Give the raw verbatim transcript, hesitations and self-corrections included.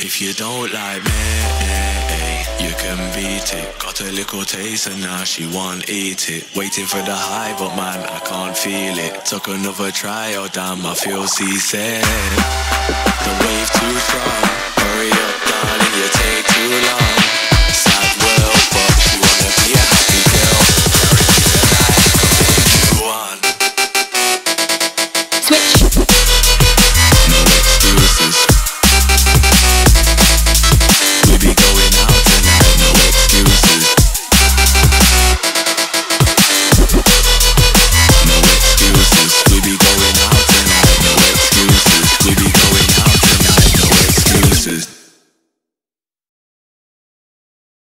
If you don't like me, you can beat it. Got a little taste and now she won't eat it. Waiting for the high, but man, I can't feel it. Took another try, oh damn, I feel seasick. The wave too strong, hurry up darling, you take too long.